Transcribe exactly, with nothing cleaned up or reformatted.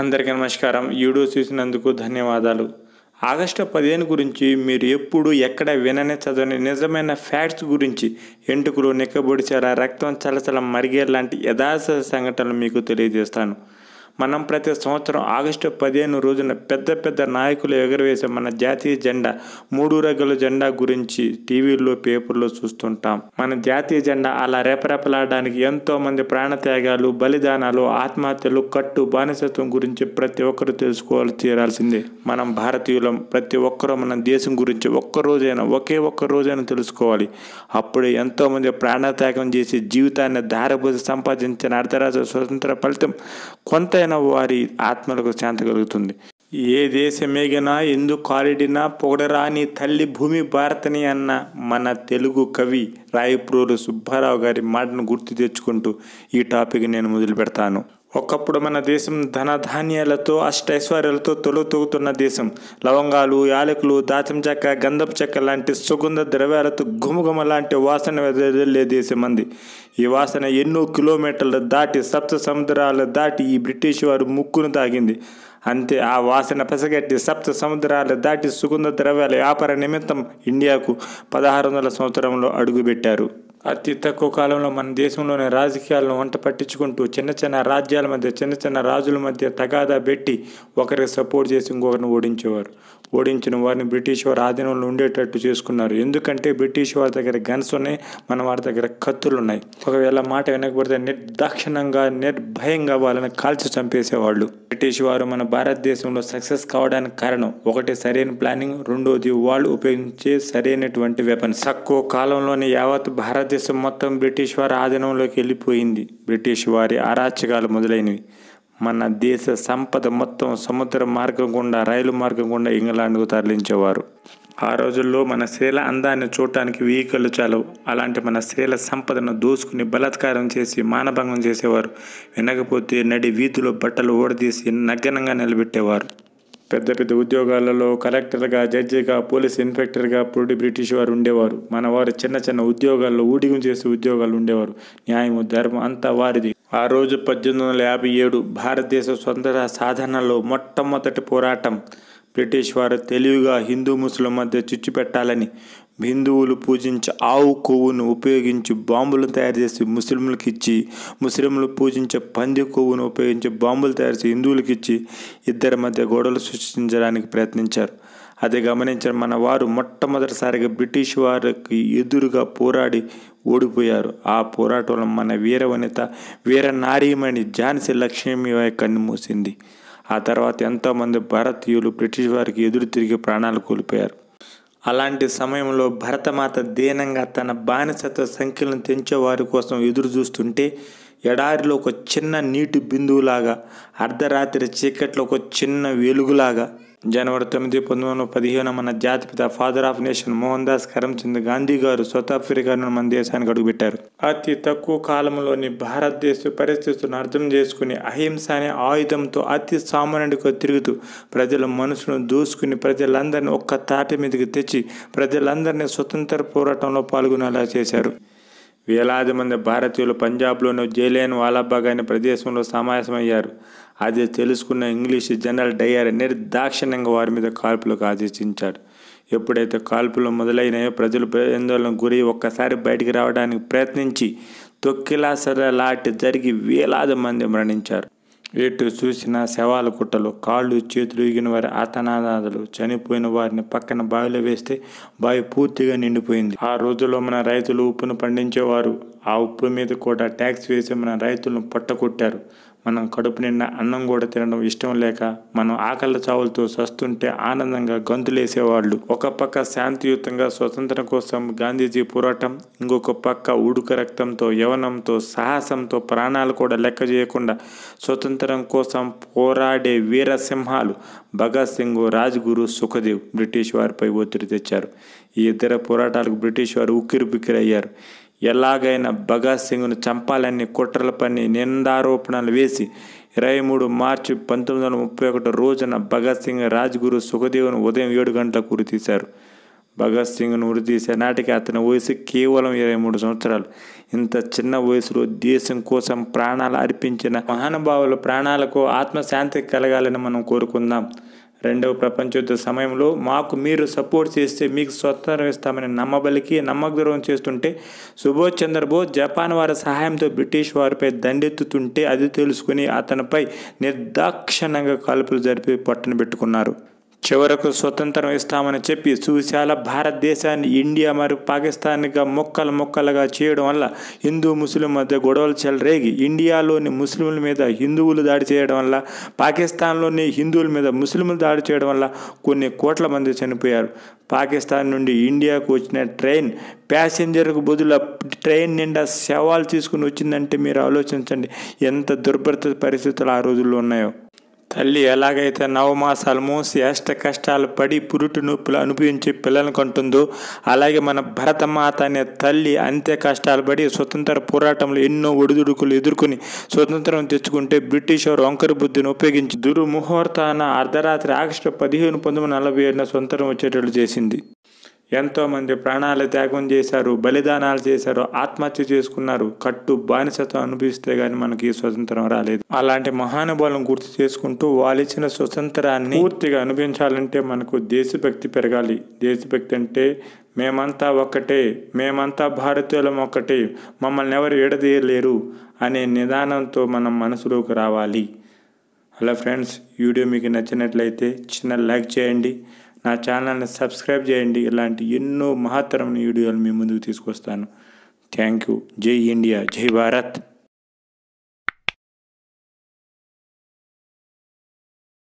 అందరికీ నమస్కారం వీడియో చూసినందుకు ధన్యవాదాలు। ఆగస్టు పదిహేను గురించి మీరు ఎప్పుడు ఎక్కడ విననే చదవని నిజమైన ఫ్యాక్ట్స్ గురించి ఎంటుకులు నిక్కబొడిచేలా రక్తం చలచల మరిగేలాంటి యథార్థ సంఘటనలు మీకు తెలియజేస్తాను। మనం ప్రతి సంవత్సరం ఆగస్టు పదిహేను రోజున పెద్ద పెద్ద నాయకులు ఎగరవేసే మన జాతీయ జెండా మూడు రంగుల జెండా గురించి టీవీల్లో పేపర్లో చూస్తుంటాం। మన జాతీయ జెండా అలా రేపరేపలాడడానికి ఎంతో మంది ప్రాణత్యాగాలు బలిదానాలు ఆత్మహత్యలు కట్టు బానిసత్వం గురించి ప్రతి ఒక్కరు తెలుసుకోవాలి తీరాల్సిందే। మనం భారతీయులం, ప్రతి ఒక్కరూ మన దేశం గురించి ఒక్కరోజైనా ఒకే ఒక్క రోజైనా తెలుసుకోవాలి। అప్పుడే ఎంతోమంది ప్రాణత్యాగం చేసి జీవితాన్ని ధారపోసి సంపాదించిన అర్ధరాజ్య స్వతంత్ర ఫలితం కొంత వారి ఆత్మలకు శాంతి కలుగుతుంది। ఏ దేశమేగినా ఎందు కాలిడినా పొగడరాని తల్లి భూమి భారతని అన్న మన తెలుగు కవి రాయప్రోలు సుబ్బారావు గారి మాటను గుర్తు తెచ్చుకుంటూ ఈ టాపిక్ నేను మొదలు పెడతాను। ఒకప్పుడు మన దేశం ధనధాన్యాలతో అష్టైశ్వర్యాలతో తొలతూగుతున్న దేశం। లవంగాలు యాలకులు దాచం చెక్క గంధపు చెక్క లాంటి సుగంధ ద్రవ్యాలతో గుమగుమ లాంటి వాసన వెదజల్లే దేశం అంది। ఈ వాసన ఎన్నో కిలోమీటర్లు దాటి సప్త సముద్రాలు దాటి ఈ బ్రిటిష్ వారు ముక్కును తాగింది। అంతే, ఆ వాసన పెసగట్టి సప్త సముద్రాలు దాటి సుగంధ ద్రవ్యాల వ్యాపార నిమిత్తం ఇండియాకు పదహారు వందల సంవత్సరంలో అడుగుపెట్టారు। అతి తక్కువ కాలంలో మన దేశంలోని రాజకీయాలను వంట పట్టించుకుంటూ చిన్న చిన్న రాజ్యాల మధ్య చిన్న చిన్న రాజుల మధ్య తగాదా పెట్టి ఒకరికి సపోర్ట్ చేసి ఇంకొకరిని ఓడించేవారు। ఓడించిన వారిని బ్రిటిష్ వారి ఆధీనంలో ఉండేటట్టు చేసుకున్నారు। ఎందుకంటే బ్రిటిష్ వారి దగ్గర గన్స్ ఉన్నాయి, మన వారి దగ్గర కత్తులు ఉన్నాయి। ఒకవేళ మాట వినకపోతే నిర్దాక్షిణ్యంగా నిర్భయంగా వాళ్ళని కాల్చి చంపేసేవాళ్ళు। బ్రిటిష్ వారు మన భారతదేశంలో సక్సెస్ కావడానికి కారణం ఒకటి సరైన ప్లానింగ్, రెండోది వాళ్ళు ఉపయోగించే సరైనటువంటి వెపన్స్। తక్కువ కాలంలోనే యావత్ భారత దేశం మొత్తం బ్రిటిష్ వారి ఆధీనంలోకి వెళ్ళిపోయింది। బ్రిటిష్ వారి అరాచకాలు మొదలైనవి। మన దేశ సంపద మొత్తం సముద్ర మార్గం గుండా రైలు మార్గం గుండా ఇంగ్లాండ్కు తరలించేవారు। ఆ రోజుల్లో మన స్త్రీల అందాన్ని చూడటానికి వెహికళ్ళు చాలవు, అలాంటి మన స్త్రీల సంపదను దోసుకుని బలాత్కారం చేసి మానభంగం చేసేవారు। వినకపోతే నడి వీధిలో బట్టలు ఓడదీసి నగ్నంగా నిలబెట్టేవారు। పెద్ద పెద్ద ఉద్యోగాలలో కలెక్టర్గా జడ్జిగా పోలీస్ ఇన్స్పెక్టర్గా అప్పుడు బ్రిటిష్ వారు ఉండేవారు। మన వారు చిన్న చిన్న ఉద్యోగాల్లో ఊడిగం చేసే ఉద్యోగాలు ఉండేవారు। న్యాయం ధర్మం అంతా వారిది। ఆ రోజు పద్దెనిమిది వందల యాభై ఏడు భారతదేశ స్వతంత్ర సాధనలో మొట్టమొదటి పోరాటం బ్రిటిష్ వారు తెలివిగా హిందూ ముస్లిం మధ్య చిచ్చు పెట్టాలని హిందువులు పూజించి ఆవు కొవ్వును ఉపయోగించి బాంబులు తయారు చేసి ముస్లింలకు ఇచ్చి, ముస్లింలు పూజించే పంది కొవ్వును ఉపయోగించి బాంబులు తయారు చేసి హిందువులకు ఇచ్చి ఇద్దరి మధ్య గొడవలు సృష్టించడానికి ప్రయత్నించారు। అది గమనించిన మన వారు మొట్టమొదటిసారిగా బ్రిటిష్ వారికి ఎదురుగా పోరాడి ఓడిపోయారు। ఆ పోరాటంలో మన వీర వనిత వీర నారీమణి ఝాన్సీ లక్ష్మీబాయి కన్నుమూసింది। ఆ తర్వాత ఎంతోమంది భారతీయులు బ్రిటిష్ వారికి ఎదురు తిరిగి ప్రాణాలు కోల్పోయారు। అలాంటి సమయంలో భరతమాత దీనంగా తన బానిసత్వ సంఖ్యలను తెంచే వారి కోసం ఎదురు చూస్తుంటే ఎడారిలో ఒక చిన్న నీటి బిందువులాగా, అర్ధరాత్రి చీకట్లో ఒక చిన్న వెలుగులాగా జనవరి తొమ్మిది పంతొమ్మిది వందల పదిహేను మన జాతిపిత father of nation Mohandas Karamchand Gandhi గారు సౌత్ ఆఫ్రికా నుండి మన దేశానికి అడుగుపెట్టారు। అతి తక్కువ కాలంలోని భారతదేశ పరిస్థితులను అర్థం చేసుకుని అహింస అనే ఆయుధంతో అతి సామాన్యుడిగా తిరుగుతూ ప్రజల మనసును దూసుకుని ప్రజలందరినీ ఒక్క తాటి మీదకి తెచ్చి ప్రజలందరినీ స్వతంత్ర పోరాటంలో పాల్గొనేలా చేశారు। వేలాది మంది భారతీయులు పంజాబ్లోని జైలేన్ వాలాబాగ్ అనే ప్రదేశంలో సమావేశమయ్యారు। అది తెలుసుకున్న ఇంగ్లీష్ జనరల్ డయర్ నిర్దాక్షిణ్యంగా వారి మీద కాల్పులకు ఆదేశించాడు। ఎప్పుడైతే కాల్పులు మొదలైనాయో ప్రజలు భయాందోళనకు గురి ఒక్కసారి బయటికి రావడానికి ప్రయత్నించి తొక్కిలాసలాట జరిగి వేలాది మంది మరణించారు। ఎటు చూసిన శవాల కుట్టలు, కాళ్ళు చేతులు ఇగిన వారి ఆతనాదాలు, చనిపోయిన వారిని పక్కన బావిలో వేస్తే బావి పూర్తిగా నిండిపోయింది। ఆ రోజుల్లో మన రైతులు ఉప్పును పండించేవారు, ఆ ఉప్పు మీద కూడా ట్యాక్స్ వేసి మన రైతులను పట్టకొట్టారు। మనం కడుపు నిండా అన్నం కూడా తినడం ఇష్టం లేక మనం ఆకలి చావులతో సస్తుంటే ఆనందంగా గంతులేసేవాళ్ళు। ఒక పక్క శాంతియుతంగా స్వతంత్రం కోసం గాంధీజీ పోరాటం, ఇంకొక పక్క ఉడుక రక్తంతో యవనంతో సాహసంతో ప్రాణాలు కూడా లెక్క చేయకుండా స్వతంత్రం కోసం పోరాడే వీరసింహాలు భగత్ సింగ్, రాజ్గురు, సుఖదేవ్ బ్రిటిష్ వారిపై ఒత్తిడి తెచ్చారు। ఈ ఇద్దరు పోరాటాలకు బ్రిటిష్ వారు ఉక్కిరి బిక్కిరి అయ్యారు। ఎలాగైనా భగత్ సింగ్ను చంపాలని కుట్రల పని నిందారోపణలు వేసి ఇరవై మూడు మార్చి పంతొమ్మిది వందల ముప్పై ఒకటి రోజున భగత్ సింగ్, రాజ్గురు, సుఖదేవ్ను ఉదయం ఏడు గంటలకు ఉరితీశారు। భగత్ సింగ్ వృద్ధి సేనాటికి అతని వయసు కేవలం ఇరవై మూడు సంవత్సరాలు. ఇంత చిన్న వయసులో దేశం కోసం ప్రాణాలు అర్పించిన మహానుభావుల ప్రాణాలకు ఆత్మశాంతి కలగాలని మనం కోరుకుందాం. రెండవ ప్రపంచ యుద్ధ సమయంలో మాకు మీరు సపోర్ట్ చేస్తే మీకు స్వతంత్రం ఇస్తామని నమ్మబలికి నమ్మద్రోహం చేస్తుంటే సుభాష్ చంద్రబోస్ జపాన్ వారి సహాయంతో బ్రిటిష్ వారిపై దండెత్తుతుంటే అది తెలుసుకుని అతనిపై నిర్దాక్షిణ్యంగా కాల్పులు జరిపి పట్టున పెట్టుకున్నారు. చివరకు స్వతంత్రం ఇస్తామని చెప్పి సువిశాల భారతదేశాన్ని ఇండియా మరియు పాకిస్తాన్గా మొక్కలు మొక్కలుగా చేయడం వల్ల హిందూ ముస్లిం మధ్య గొడవలు చెలరేగి ఇండియాలోని ముస్లింల మీద హిందువులు దాడి చేయడం వల్ల పాకిస్తాన్లోని హిందువుల మీద ముస్లింలు దాడి చేయడం వల్ల కొన్ని కోట్ల మంది చనిపోయారు. పాకిస్తాన్ నుండి ఇండియాకు వచ్చిన ట్రైన్ ప్యాసింజర్కు బదులు ట్రైన్ నిండా శవాలు తీసుకుని వచ్చిందంటే మీరు ఆలోచించండి ఎంత దుర్భర పరిస్థితులు ఆ రోజుల్లో ఉన్నాయో. తల్లి ఎలాగైతే నవమాసాలు మోసి అష్ట కష్టాలు పడి పురుటి నొప్పులు అనుభవించి పిల్లలను కంటుందో అలాగే మన భరతమాత అనే తల్లి అంతే కష్టాలు పడి స్వతంత్ర పోరాటంలో ఎన్నో ఒడిదుడుకులు ఎదుర్కొని స్వతంత్రం తెచ్చుకుంటే బ్రిటిష్ వారు వంకర బుద్ధిని ఉపయోగించి దుర్ముహూర్తాన అర్ధరాత్రి ఆగస్టు పదిహేను పంతొమ్మిది నలభై ఏడున స్వతంత్రం వచ్చేటట్లు చేసింది. ఎంతోమంది ప్రాణాలు త్యాగం చేశారు, బలిదానాలు చేశారు, ఆత్మహత్య చేసుకున్నారు. కట్టు బానిసత్వం అనుభవిస్తే కానీ మనకి ఈ స్వతంత్రం రాలేదు. అలాంటి మహానుభావులను గుర్తు చేసుకుంటూ వాళ్ళు ఇచ్చిన స్వతంత్రాన్ని పూర్తిగా అనుభవించాలంటే మనకు దేశభక్తి పెరగాలి. దేశభక్తి అంటే మేమంతా ఒక్కటే, మేమంతా భారతీయులం ఒక్కటే, మమ్మల్ని ఎవరు విడదీయలేరు అనే నిదానంతో మనం మనసులోకి రావాలి. హలో ఫ్రెండ్స్, వీడియో మీకు నచ్చినట్లయితే చిన్న లైక్ చేయండి, నా ఛానల్ని సబ్స్క్రైబ్ చేయండి. ఇలాంటి ఎన్నో మహత్తరమైన వీడియోలు మీ ముందుకు తీసుకొస్తాను. Thank you. జై ఇండియా, జై భారత్.